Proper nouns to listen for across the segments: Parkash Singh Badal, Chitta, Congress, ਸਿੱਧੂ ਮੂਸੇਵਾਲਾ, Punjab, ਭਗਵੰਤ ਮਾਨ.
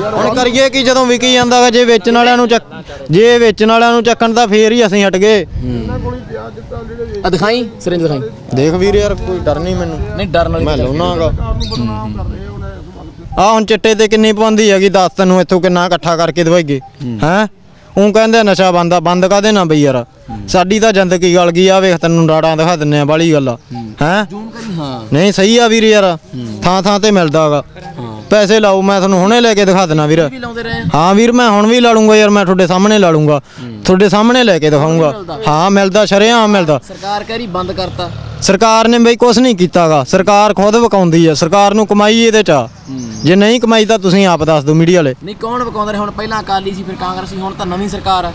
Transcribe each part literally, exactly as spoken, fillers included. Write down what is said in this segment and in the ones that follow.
हम करिए कि जो विकी जाता है, जे वेचन वालों जे वेचन वालों चक्कन तो फिर ही असं हट गए। दिखाई सिरिंज दिखाई देख वीर यार, कोई डर नहीं मैनू, नहीं डर मैं लाना गा। आह हम चिट्टे ते किन्नी पाबंदी हैगी, दस तैनू इत्थों किन्ना इकट्ठा करके दवाईए हैं। ਉਹ ਕਹਿੰਦੇ ਨਸ਼ਾ ਬੰਦਾ ਬੰਦ ਕਾਦੇ ਨਾ ਬਈ ਯਾਰ, ਸਾਡੀ ਤਾਂ ਜ਼ਿੰਦਗੀ ਗਲ ਗਈ ਆ। ਵੇਖ ਤੈਨੂੰ ਡਾੜਾ ਦਿਖਾ ਦਿੰਨੇ ਆ, ਬਾਲੀ ਗੱਲ ਹੈ ਨਹੀਂ ਸਹੀ ਆ ਵੀਰ ਯਾਰ, ਥਾਂ ਥਾਂ ਤੇ ਮਿਲਦਾਗਾ। ਪੈਸੇ ਲਾਓ, ਮੈਂ ਤੁਹਾਨੂੰ ਹੁਣੇ ਲੈ ਕੇ ਦਿਖਾ ਦਿੰਨਾ ਵੀਰ। ਹਾਂ ਵੀਰ ਮੈਂ ਹੁਣ ਵੀ ਲਾ ਲੂੰਗਾ ਯਾਰ, ਮੈਂ ਤੁਹਾਡੇ ਸਾਹਮਣੇ ਲਾ ਲੂੰਗਾ, ਤੁਹਾਡੇ ਸਾਹਮਣੇ ਲੈ ਕੇ ਦਿਖਾਉਂਗਾ। ਹਾਂ ਮਿਲਦਾ ਸ਼ਰੇਆਮ ਮਿਲਦਾ। ਸਰਕਾਰ ਕਹਿ ਰਹੀ ਬੰਦ ਕਰਤਾ, ਸਰਕਾਰ ਨੇ ਬਈ ਕੁਛ ਨਹੀਂ ਕੀਤਾਗਾ। ਸਰਕਾਰ ਖੁਦ ਵਿਕਾਉਂਦੀ ਆ, ਸਰਕਾਰ ਨੂੰ ਕਮਾਈ ਇਹਦੇ ਚ ਆ। ਜੇ ਨਹੀਂ ਕਮਾਈ ਤਾਂ ਤੁਸੀਂ ਆਪ ਦੱਸ ਦਿਓ ਮੀਡੀਆ ਵਾਲੇ। ਨਹੀਂ ਕੌਣ ਵਿਕਾਉਂਦਾ ਰਿਹਾ? ਹੁਣ ਪਹਿਲਾਂ ਅਕਾਲੀ ਸੀ, ਫਿਰ ਕਾਂਗਰਸ ਸੀ, ਹੁਣ ਤਾਂ ਨਵੀਂ ਸਰਕਾਰ ਆ।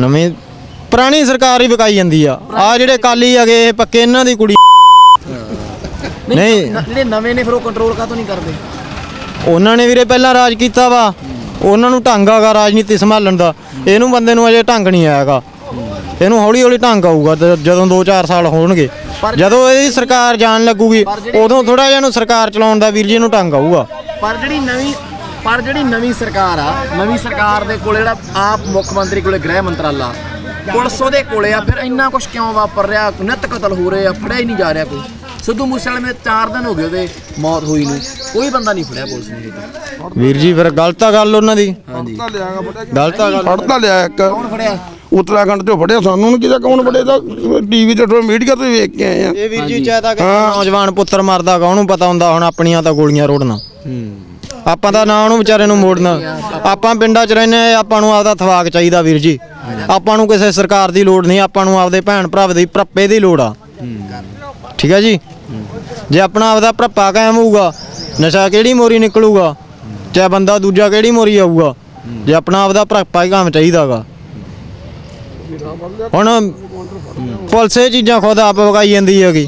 ਨਵੀਂ ਪੁਰਾਣੀ ਸਰਕਾਰ ਹੀ ਵਿਕਾਈ ਜਾਂਦੀ ਆ। ਆ ਜਿਹੜੇ ਅਕਾਲੀ ਹੈਗੇ ਇਹ ਪੱਕੇ ਇਹਨਾਂ ਦੀ ਕੁੜੀ ਨਹੀਂ, ਜਿਹੜੇ ਨਵੇਂ ਨੇ ਫਿਰ ਉਹ ਕੰਟਰੋਲ ਕਾਹਤੋਂ ਨਹੀਂ ਕਰਦੇ? ਉਹਨਾਂ ਨੇ ਵੀਰੇ ਪਹਿਲਾਂ ਰਾਜ ਕੀਤਾ ਵਾ, ਉਹਨਾਂ ਨੂੰ ਢੰਗ ਆਗਾ ਰਾਜਨੀਤੀ ਸੰਭਾਲਣ ਦਾ। ਇਹਨੂੰ ਬੰਦੇ ਨੂੰ ਅਜੇ ਢੰਗ ਨਹੀਂ ਆਇਆਗਾ, ਇਹਨੂੰ ਹੌਲੀ ਹੌਲੀ ਢੰਗ ਆਊਗਾ ਜਦੋਂ ਦੋ ਚਾਰ ਸਾਲ ਹੋਣਗੇ, ਜਦੋਂ ਇਹਦੀ ਸਰਕਾਰ ਜਾਣ ਲੱਗੂਗੀ ਉਦੋਂ ਥੋੜਾ ਜਿਹਾ ਇਹਨੂੰ ਸਰਕਾਰ ਚਲਾਉਣ ਦਾ ਵੀਰ ਜੀ ਨੂੰ ਢੰਗ ਆਊਗਾ। ਪਰ ਜਿਹੜੀ ਨਵੀਂ ਪਰ ਜਿਹੜੀ ਨਵੀਂ ਸਰਕਾਰ ਆ, ਨਵੀਂ ਸਰਕਾਰ ਦੇ ਕੋਲ ਜਿਹੜਾ ਆਪ ਮੁੱਖ ਮੰਤਰੀ ਕੋਲੇ ਗ੍ਰਹਿ ਮੰਤਰਾਲਾ, ਪੁਲਿਸ ਉਹਦੇ ਕੋਲੇ ਆ, ਫਿਰ ਇੰਨਾ ਕੁਛ ਕਿਉਂ ਵਾਪਰ ਰਿਹਾ? ਨਿੱਤ ਕਤਲ ਹੋ ਰਹੇ ਆ, ਫੜਿਆ ਹੀ ਨਹੀਂ ਜਾ ਰਿਹਾ ਕੋਈ। ਸਿੱਧੂ ਮੂਸੇਵਾਲੇ ਨੇ ਚਾਰ ਦਿਨ ਹੋ ਗਏ ਉਹਦੇ ਮੌਤ ਹੋਈ ਨੂੰ, ਕੋਈ ਬੰਦਾ ਨਹੀਂ ਫੜਿਆ ਪੁਲਿਸ ਨੇ ਵੀਰ ਜੀ। ਫਿਰ ਗਲਤ ਆ ਗੱਲ ਉਹਨਾਂ ਦੀ, ਗਲਤ ਆ ਗੱਲ। ਫੜਤਾ ਲਿਆ ਇੱਕ, ਕੌਣ ਫੜਿਆ? उत्तराखंड चो फड़े सानू नहीं, कौन फड़ेगा? टीवी तो मीडिया तो वेख के आए हैं। नौजवान पुत्र मरदा कौनू पता हुंदा, हुण अपणियां तां गोलियां रोड़ना, आपां तां ना उहनू विचारे नू मोड़ना। आपां पिंडां च रहिंदे, आपां नू आपदा थवाक चाहीदा वीर जी। आपां नू किसी सरकार दी लोड़ नहीं, आपां नू आपदे भैण भरा दी भरापे दी लोड़ आ। ठीक है जी, जे अपना आपदा भरापा कायम होऊगा, नशा किहड़ी मोरी निकलूगा, चाहे बंदा दूजा किहड़ी मोरी आऊगा, जे अपना आपदा भरापा ही काम चाहीदागा। ਹੁਣ ਪੁਲਿਸ ਇਹ ਚੀਜ਼ਾਂ ਖੁਦ ਆਪ ਵਿਕਾਈ ਜਾਂਦੀ ਹੈਗੀ।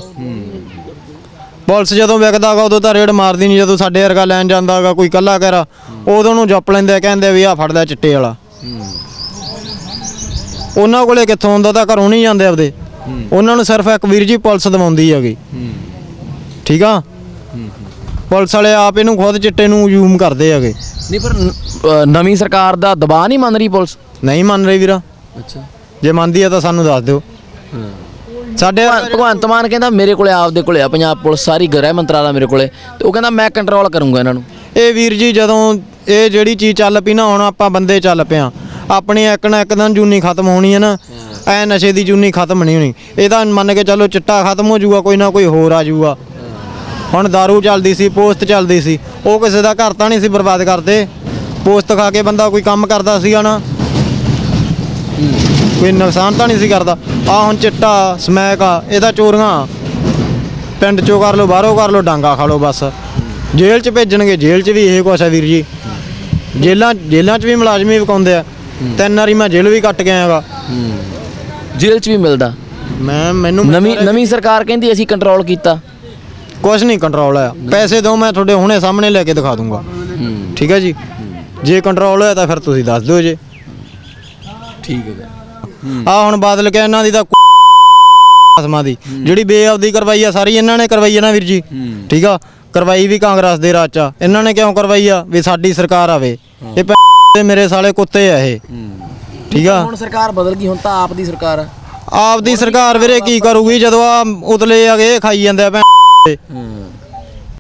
ਪੁਲਿਸ ਜਦੋਂ ਵਿਕਦਾ ਗਾ ਉਦੋਂ ਤਾਂ ਰੇਡ ਮਾਰਦੀ ਨਹੀਂ, ਜਦੋਂ ਸਾਡੇ ਵਰਗਾ ਲੈਣ ਜਾਂਦਾ ਗਾ ਕੋਈ ਕੱਲਾ ਕਹਿਰਾ, ਉਦੋਂ ਨੂੰ ਜੱਪ ਲੈਂਦੇ, ਕਹਿੰਦੇ ਵੀ ਆਹ ਫੜਦਾ ਚਿੱਟੇ ਵਾਲਾ। ਉਹਨਾਂ ਕੋਲੇ ਕਿੱਥੋਂ ਹੁੰਦਾ, ਤਾਂ ਘਰੋਂ ਨਹੀਂ ਜਾਂਦੇ ਆਪਦੇ। ਉਹਨਾਂ ਨੂੰ ਸਿਰਫ ਇੱਕ ਵੀਰ ਜੀ ਪੁਲਿਸ ਦਵਾਉਂਦੀ ਹੈਗੀ, ਠੀਕ ਆ। ਪੁਲਿਸ ਵਾਲੇ ਆਪ ਇਹਨੂੰ ਖੁਦ ਚਿੱਟੇ ਨੂੰ ਯੂਮ ਕਰਦੇ ਹੈਗੇ। ਨਹੀਂ ਪਰ ਨਵੀਂ ਸਰਕਾਰ ਦਾ ਦਬਾਅ ਨਹੀਂ ਮੰਨ ਰਹੀ ਪੁਲਿਸ, ਨਹੀਂ ਮੰਨ ਰਹੀ ਵੀਰਾ। ਅੱਛਾ ਜੇ ਮੰਨਦੀ ਆ ਤਾਂ ਸਾਨੂੰ ਦੱਸ ਦਿਓ। ਸਾਡੇ ਭਗਵੰਤ ਮਾਨ ਕਹਿੰਦਾ ਮੇਰੇ ਕੋਲੇ ਆਪਦੇ ਕੋਲੇ ਆ ਪੰਜਾਬ ਪੁਲਿਸ ਸਾਰੀ, ਗ੍ਰਹਿ ਮੰਤਰਾਲਾ ਮੇਰੇ ਕੋਲੇ, ਤੇ ਉਹ ਕਹਿੰਦਾ ਮੈਂ ਕੰਟਰੋਲ ਕਰੂੰਗਾ ਇਹਨਾਂ ਨੂੰ। ਇਹ ਵੀਰ ਜੀ ਜਦੋਂ ਇਹ ਜਿਹੜੀ ਚੀਜ਼ ਚੱਲ ਪਈ ਨਾ, ਹੁਣ ਆਪਾਂ ਬੰਦੇ ਚੱਲ ਪਿਆ, ਆਪਣੀ ਇੱਕ ਨਾ ਇੱਕ ਦਿਨ ਜੂਨੀ ਖਤਮ ਹੋਣੀ ਹੈ ਨਾ। ਐ ਨਸ਼ੇ ਦੀ ਜੂਨੀ ਖਤਮ ਨਹੀਂ ਹੋਣੀ, ਇਹਦਾ ਮੰਨ ਕੇ ਚੱਲੋ ਚਿੱਟਾ ਖਤਮ ਹੋ ਜਾਊਗਾ, ਕੋਈ ਨਾ ਕੋਈ ਹੋਰ ਆ ਜਾਊਗਾ। ਹੁਣ ਦਾਰੂ ਚੱਲਦੀ ਸੀ, ਪੋਸਤ ਚੱਲਦੀ ਸੀ, ਉਹ ਕਿਸੇ ਦਾ ਘਰ ਤਾਂ ਨਹੀਂ ਸੀ ਬਰਬਾਦ ਕਰਦੇ। ਪੋਸਤ ਖਾ ਕੇ ਬੰਦਾ ਕੋਈ ਕੰਮ ਕਰਦਾ ਸੀਗਾ ਨਾ, कोई नुकसान तो नहीं सी करता। आ हुण चिट्टा समैक आ, यह चोरियां पिंड चो कर लो, बाहरों कर लो, डांगा खा लो बस। जेल च भेजणगे, जेल च भी यही कुछ है वीर जी। जेलों जेलों भी मुलाजमी विकाउंदे आ, तीन वारी मैं जेल भी कट गया गा, जेल च भी मिलता। मैं मैनू नवीं नवीं सरकार कहती असीं कंट्रोल किया, कुछ नहीं कंट्रोल है। पैसे दो, मैं तुहाडे हुणे सामने लैके दिखा दूंगा, ठीक है जी। जे कंट्रोल होया तां फिर तुसीं दस दिओ जी, ठीक है। आ हुण बादल के इन्हां दी तां आसमां दी जिहड़ी बेआबदी करवाई आ, सारी इन्हां ने करवाई आ ना वीर जी, ठीक आ। करवाई भी कांग्रेस दे राज चा, इन्हां ने क्यों करवाई आ? वी साडी सरकार आवे, ये मेरे साले कुत्ते आ ये, ठीक आ। हुण सरकार बदल गई, हुण तां आप दी सरकार आ। आप दी सरकार वीरे की करूगी, जदों आ उतले आ गए खाई जांदे आ।